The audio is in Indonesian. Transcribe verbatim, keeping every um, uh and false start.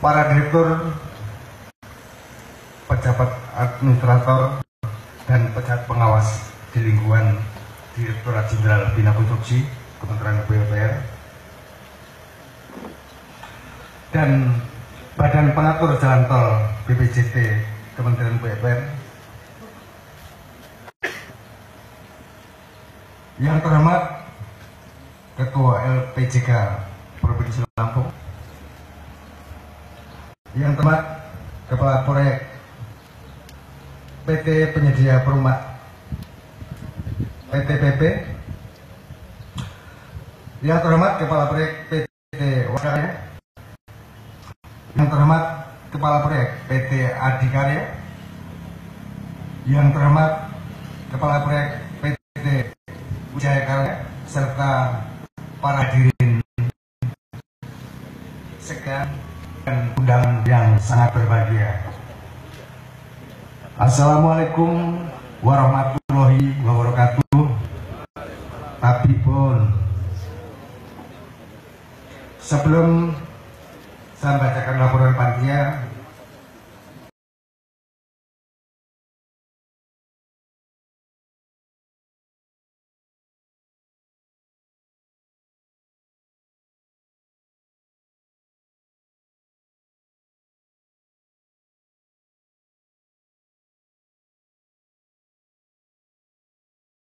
para direktur, pejabat administrator, dan pejabat pengawas di lingkungan Direktorat Jenderal Bina Konstruksi Kementerian P U P R, dan Badan Pengatur Jalan Tol B P J T Kementerian P U P R. Yang terhormat Ketua L P J K Provinsi Lampung. Yang terhormat Kepala Proyek P T Penyedia Perumahan P T P P. Yang terhormat Kepala Proyek P T Waskarya. Yang terhormat Kepala Proyek P T Adhikarya. Yang terhormat Kepala Proyek P T Ujaya Karya serta para hadirin sekalian dan undangan yang sangat berbahagia. Assalamualaikum warahmatullahi wabarakatuh. Tapi pun sebelum saya membacakan laporan panitia,